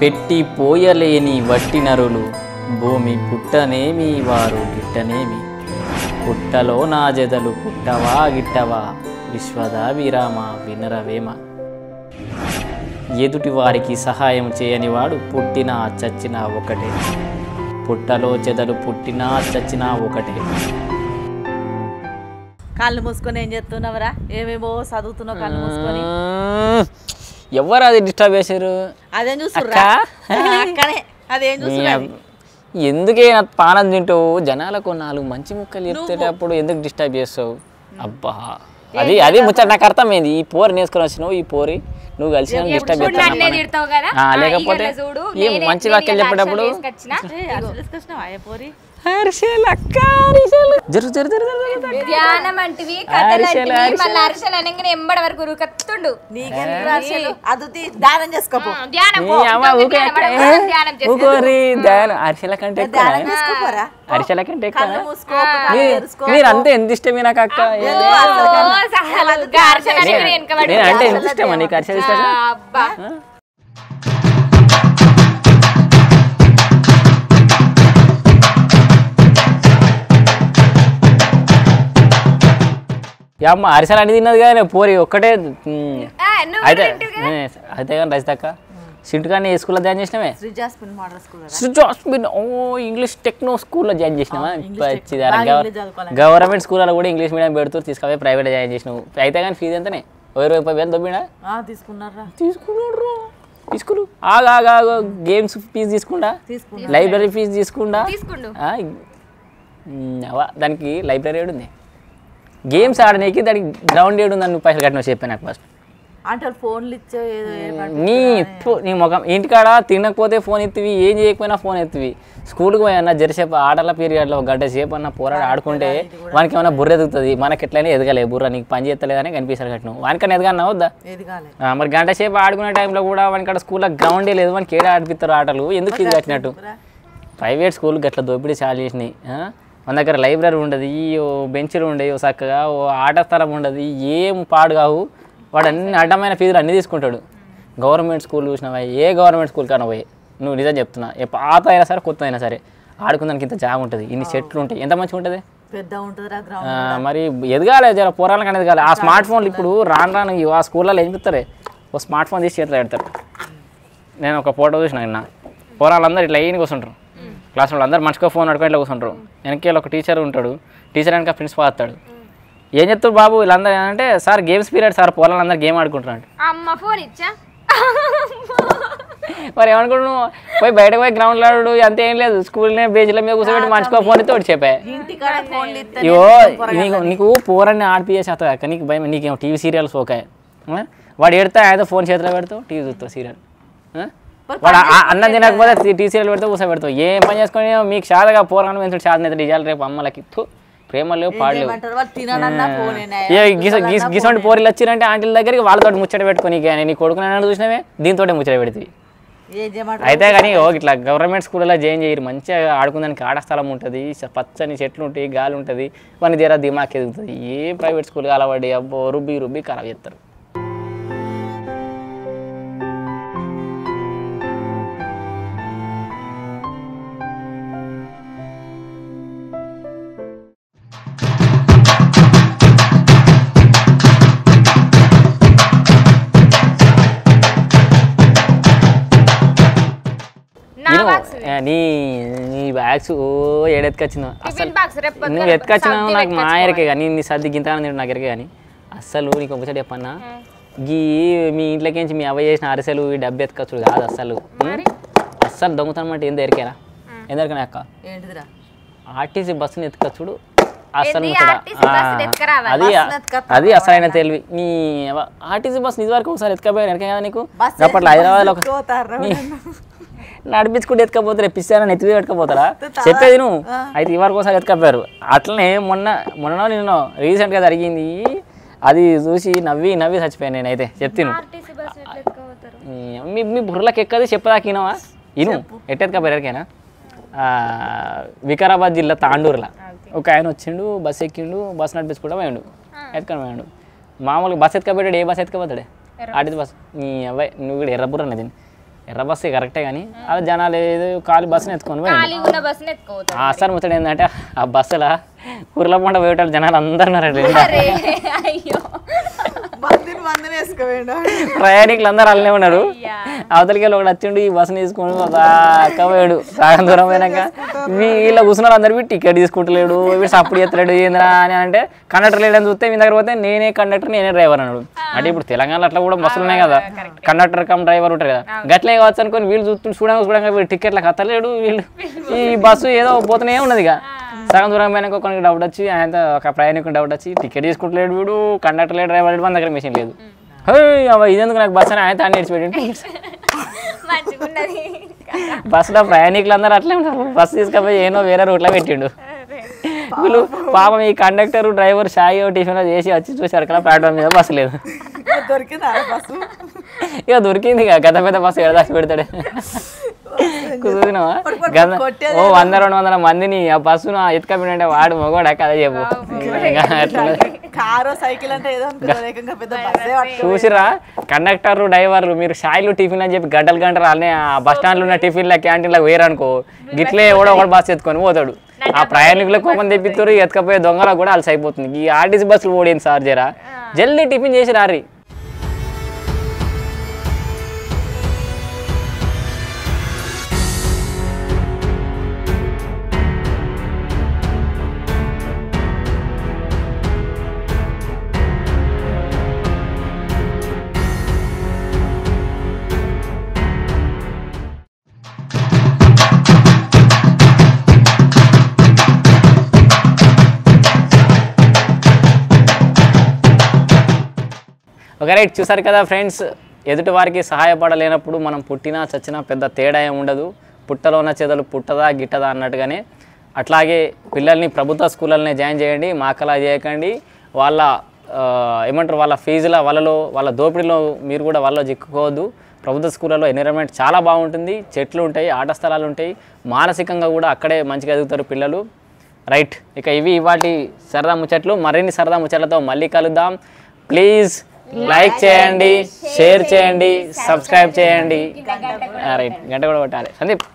పెట్టి పోయలేని వట్టి నరులు, భూమి పుట్టనేమి వారు గిట్టనేమి. పుట్టలో నా జదలు పుట్టవా గిట్టవా, విశ్వదా విరామ వినరవేమ. ఎదుటి వారికి సహాయం చేయనివాడు పుట్టినా చచ్చినా ఒకటే. పుట్టలో చెదలు పుట్టినా చచ్చినా ఒకటే. కాళ్ళు మూసుకొని ఏం చెప్తున్నావురా? ఏమేమో చదువుతున్నావు కాళ్ళు మూసుకొని. ఎవరు అది డిస్టర్బ్ చేశారు? అదేం చూస్తున్నా అదేం చూస్తున్నా, ఎందుకే పానం తింటావు? జనాలకు నాలుగు మంచి ముక్కలు చెప్తేటప్పుడు ఎందుకు డిస్టర్బ్ చేస్తావు? అబ్బా అది అది ముచ్చట నాకు అర్థమైంది. ఈ పోరు నేర్చుకుని వచ్చినావు, ఈ పోరి నువ్వు కలిసి డిస్టర్బ్ చేస్తావు. లేకపోతే మంచి వాక్యాలు చెప్పేటప్పుడు మీరు అంతే ఎంత ఇష్టమే నాకు అక్క అంటే ఎంత ఇష్టమా నీకు అరిసెలు? అమ్మ అరిసెలు అని తిన్నది కానీ పోరి ఒక్కటే అయితే అయితే కానీ రజితక్క సింటు కానీ ఏ స్కూల్లో జాయిన్ చేసినామే? సృజాస్మిన్ ఓ ఇంగ్లీష్ టెక్నో స్కూల్లో జాయిన్ చేసినావా? గవర్నమెంట్ స్కూల్లో కూడా ఇంగ్లీష్ మీడియం పెడుతూ తీసుకపోయి ప్రైవేట్ జాయిన్ చేసినావు. అయితే కానీ ఫీజు ఎంతనే? 20,000 దొబ్బినా తీసుకున్నారా? తీసుకురు ఆగా గేమ్స్ ఫీజు తీసుకుండా, లైబ్రరీ ఫీజు తీసుకుండా. దానికి లైబ్రరీ ఏడు ఉంది, గేమ్స్ ఆడడానికి దానికి గ్రౌండ్ ఏడు నన్ను పైసలు కట్టిన చెప్పాను. నాకు ఫస్ట్ అంటే ఫోన్లు ఇచ్చే నీ ముఖం ఇంటికాడ తినకపోతే ఫోన్ ఎత్తివి, ఏం చేయకపోయినా ఫోన్ ఎత్తివి. స్కూల్కి పోయినా జరిసేపు ఆటల పీరియడ్లో ఒక గంట సేపు అన్న పోరాడు ఆడుకుంటే వానికి ఏమైనా బుర్ర ఎదుగుతుంది. మనకి ఎట్లయినా ఎదగలే బుర్ర, నీకు పని చేస్తలేదని కనిపిస్తారు కట్టిన వానికన్నా ఎదగన్నా వద్దా? మరి గంట సేపు ఆడుకునే టైంలో కూడా వానికాడ స్కూల్లో గ్రౌండే లేదు, వానికి ఏడా ఆడిపిస్తారు ఆటలు? ఎందుకు ఫీజు కట్టినట్టు? ప్రైవేట్ స్కూల్ గట్ల దోపిడీ చాలా చేసినాయి. మన దగ్గర లైబ్రరీ ఉండదు, ఓ బెంచ్లు ఉండేవి, ఓ చక్కగా ఓ ఆట స్థలం ఉండదు, ఏం పాడు కావు. వాడు అన్ని అడ్డమైన ఫీజులు అన్నీ తీసుకుంటాడు. గవర్నమెంట్ స్కూల్ చూసినావా? ఏ గవర్నమెంట్ స్కూల్ కన్నా పోయి నువ్వు నిజం చెప్తున్నా, ఏ పాత అయినా సరే కొత్త అయినా సరే ఆడుకుందానికి ఇంత జాగా ఉంటుంది, ఇన్ని చెట్లు ఉంటాయి, ఎంత మంచిగా ఉంటుంది, పెద్ద ఉంటుంది. మరి ఎదగాలి జర పూర్వాల కన్నా ఎదగాలి. ఆ స్మార్ట్ ఫోన్లు ఇప్పుడు రాను రాను ఆ స్కూళ్ళలో ఏం చెప్తారే, ఓ స్మార్ట్ ఫోన్ తీసి చేతిలో పెడతారు. నేను ఒక ఫోటో చూసిన నిన్న, పూర్వాలందరూ ఇట్లా ఏం కూర్చుంటారు, క్లాస్ రూమ్లో అందరూ మనిషికో ఫోన్ అడుగుకొని ఇట్లా కూర్చుంటారు. వెనక ఒక టీచర్ ఉంటాడు, టీచర్ వెనక ప్రిన్సిపాల్ వస్తాడు. ఏం చెప్తారు బాబు వీళ్ళందరూ అంటే, సార్ గేమ్స్ పీరియడ్ సార్, పోలందరూ గేమ్ ఆడుకుంటున్నాడు. మరి ఏమనుకుంటున్నావు? పోయి బయటకు పోయి గ్రౌండ్లో ఆడు, అంతే ఏం లేదు. స్కూల్నే బేజ్ల మీద కూర్చోబెట్టి మనిషికో ఫోన్ అయితే చెప్పా. అయ్యో నీకు పోరాన్ని ఆడిపిచేసి అక్క, నీకు భయం, నీకేమో టీవీ సీరియల్స్ ఓకే. వాడు ఎడతా ఏదో ఫోన్ చేతిలో పెడతావు, టీవీ చూస్తావు సీరియల్. వాడు అన్నం తినకపోతే టీసీఎల్ పెడతావు, కూసా పెడతావు. ఏం పని చేసుకుని మీకు షాదగా పోరాను పెంచుడు షాదన అయితే నిజాలు రేపు అమ్మలకి ప్రేమలు పాడలేవు. గిసంటి పోరీలు వచ్చిరంటే ఆంటీల దగ్గరికి వాళ్ళతో ముచ్చట పెట్టుకుని కానీ నీ కొడుకుని చూసినవే దీంతో ముచ్చట పెడుతుంది. అయితే కానీ ఓకే ఇట్లా గవర్నమెంట్ స్కూల్లో జాయిన్ చేయరు, మంచిగా ఆడుకుందానికి ఆట స్థలం ఉంటుంది, పచ్చని చెట్లు ఉంటాయి, గాలి ఉంటుంది, వాని జర దిమాక్ ఎదుగుతుంది. ఏ ప్రైవేట్ స్కూల్కి అలవాడి అబ్బో రుబ్బి రుబ్బి ఖరాబ్ చేస్తారు. నీ నీ బ్యాగ్స్ ఓ ఏడెత్తుకొచ్చినావు అసలు, నువ్వు ఎత్తుకొచ్చినావు నాకు మా ఎరకే కానీ, నీ సర్ది గింత నాకు ఎరకే కానీ. అస్సలు నీకు ఒకసారి చెప్పన్నా, గీ మీ ఇంట్లోకించి మీ అవ్వ చేసిన అరిసెలు ఈ డబ్బు ఎత్తుకొచ్చుడు కాదు అస్సలు. అస్సలు దొంగతనం అంటే ఏంది ఎరికేనా? ఎందు ఎరికేనా అక్క? ఆర్టీసీ బస్సుని ఎత్తుకొచ్చుడు అసలు అది అది అసలైన తెలివి. నీ ఆర్టీసీ బస్సు ఇది వరకు ఒకసారి ఎత్తుకపోయాను ఎరకే కదా నీకు? అప్పట్లో హైదరాబాద్లో నడిపించుకుంటే ఎత్తుకపోతారు, పిస్తారని ఎత్తువే ఎట్టుకపోతారా? చెప్పేది నువ్వు. అయితే ఇవరకు ఒకసారి ఎత్తుకపోయారు. అట్లనే మొన్న నిన్న రీసెంట్గా జరిగింది, అది చూసి నవ్వి నవ్వి చచ్చిపోయాను నేనైతే. చెప్తాను మీ బుర్రలకు ఎక్కది చెప్పదాకినవా? ఇను ఎట్టెత్తుకపోయారు ఎరికేనా? వికారాబాద్ జిల్లా తాండూరులో ఒక ఆయన వచ్చిండు, బస్సు ఎక్కిండు, బస్సు నడిపించుకుంటా పోయాడు, ఎత్తుకొని పోయాడు. మామూలుగా బస్సు ఎత్తుకపోయాడు, ఏ బస్సు ఎత్తుకపోతాడే? RTC bus. నీ అబ్బాయి నువ్వు కూడా ఎర్రబుర్రన్నది ఎర్ర బస్సు కరెక్టే కానీ అలా జనాలు ఏదో ఖాళీ బస్సును ఎత్తుకొని పోయింది. సార్ ముచ్చట ఏంటంటే ఆ బస్సులా ఊర్ల పంట పోయేటోళ్ళు జనాలు అందరూ ప్రయాణికులు అందరూ అలానే ఉన్నారు. అవతలికి ఒకటి వచ్చిండు ఈ బస్సును తీసుకొని పోయాడు. సగం దూరం పోయినాక వీళ్ళ కూర్చున్నారు అందరు వీడు టికెట్ తీసుకుంటలేడు, వీడు సప్పుడు ఎత్తలేడు ఏంద్రా అని అంటే కండక్టర్ లేడని చూస్తే మీ దగ్గర పోతే నేనే కండక్టర్ నేనే డ్రైవర్ అన్నాడు. అంటే ఇప్పుడు తెలంగాణలో అట్లా కూడా బస్సులు ఉన్నాయి కదా, కండక్టర్ కమ్ డ్రైవర్ ఉంటారు కదా, గట్లే కావచ్చు అనుకోని వీళ్ళు చూడంగా వీళ్ళు టికెట్లకు కట్టలేడు, వీళ్ళు ఈ బస్సు ఏదో పోతూనే ఉన్నది. ఇక సగం దూరం పోయినాక ఒకరికి డౌట్ వచ్చి ఆయన ఒక ప్రయాణికుని డౌట్ వచ్చి టికెట్ తీసుకుంటలేడు వీడు, కండక్టర్ లేడు, డ్రైవర్ లేడు, మన దగ్గర మెషిన్ లేదు, ఇదెందుకు నాకు బస్సు అని ఆయన నేర్చిపెట్టి బస్సులో ప్రయాణికులు అందరూ అట్లే ఉన్నారు. బస్సు తీసుకపోయి ఏమో వేరే రూట్లో పెట్టిండు. వీళ్ళు పాపం ఈ కండక్టర్ డ్రైవర్ షాయి టిఫిన్ చేసి వచ్చి చూసారు కదా ప్లాట్ఫామ్ మీద బస్సు లేదు. ఇక దొరికింది ఇక గత పెద్ద బస్సు ఎడ దాచి పెడతాడు కుదురుకున్నావా గత 100-200 మందిని ఆ బస్సును ఎత్తుకపోయినంటే వాడు మగోడా కదా చెప్పు. చూసిరా కండక్టర్లు డ్రైవర్లు మీరు షాయిలు టిఫిన్ అని చెప్పి గంటలు గంటలు అలానే ఆ బస్ స్టాండ్లో ఉన్న టిఫిన్ల క్యాంటీన్లకు వేరనుకో గిట్లే ఎవడో ఒకటి బస్సు ఎత్తుకొని పోతాడు. ఆ ప్రయాణికులకు కోపం తెప్పిస్తారు, ఎత్తుకపోయే దొంగలకు కూడా అలసి అయిపోతుంది. ఈ ఆర్టీసీ బస్సులు ఓడింది సార్, జరా జల్దీ టిఫిన్ చేసి రారీ. ఒక రైట్ చూసారు కదా ఫ్రెండ్స్, ఎదుటి వారికి సహాయపడలేనప్పుడు మనం పుట్టినా చచ్చినా పెద్ద తేడా ఏమి ఉండదు. పుట్టలోన చెదలు పుట్టదా గిట్టదా అన్నట్టుగానే అట్లాగే పిల్లల్ని ప్రభుత్వ స్కూళ్ళనే జాయిన్ చేయండి, మాకలా చేయకండి. వాళ్ళ ఏమంటారు వాళ్ళ ఫీజుల వలలో వాళ్ళ దోపిడీలో మీరు కూడా వాళ్ళలో చిక్కుకోవద్దు. ప్రభుత్వ స్కూళ్ళలో ఎన్విరాన్మెంట్ చాలా బాగుంటుంది, చెట్లు ఉంటాయి, ఆట స్థలాలు ఉంటాయి, మానసికంగా కూడా అక్కడే మంచిగా ఎదుగుతారు పిల్లలు. రైట్, ఇక ఇవి ఇవాటి సరదా ముచ్చట్లు. మరిన్ని సరదా ముచ్చట్లతో మళ్ళీ కలుద్దాం. ప్లీజ్ లైక్ చేయండి, షేర్ చేయండి, సబ్స్క్రైబ్ చేయండి. రైట్, గంట కూడా కొట్టాలి సందీప్.